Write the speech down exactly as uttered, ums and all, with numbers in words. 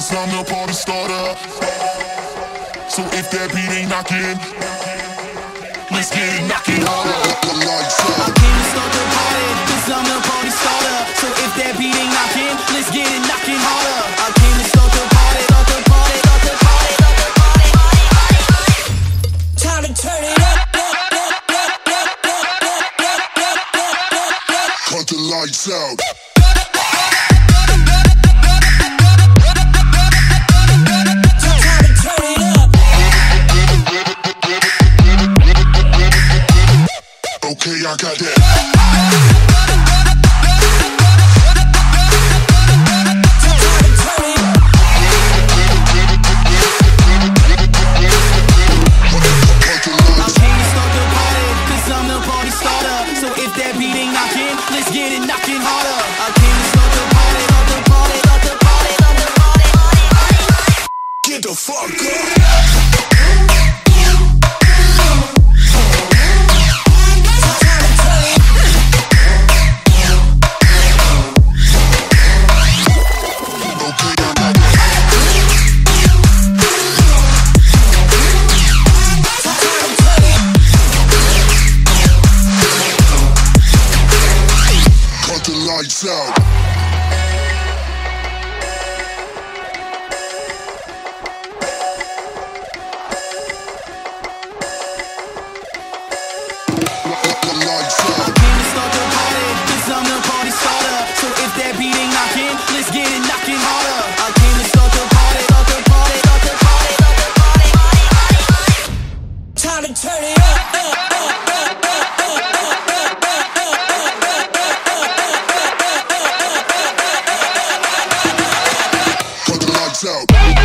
cause I'm the party starter. So if that beat ain't knocking, let's get it knocking harder. I came to start the party, cause I'm the party starter. So if that beat ain't knocking, let's get it knocking harder. I came to start the party, start the party, start the party, start the party, party, party, party. Time to turn it up, up, up, up, up, up, up, up, up, up, up, up. Cut the lights out. Okay, I got that. I came to start the party, cause I'm the party starter. So if that beat ain't knocking, let's get it knocking harder. I came to start the party, start the party, start the party, start the party, party, party, party. Get the fuck up. Lights out. Lights out. I came to start the party, cause I'm the party starter. So if that beat ain't knocking, let's get it knocking harder. I came to start the party, start the party, start the party, start the party, party, party, party. Time to turn it up, up, up, up, up, up, up, up, up, up, up, up, up, up, up. Cut the lights out.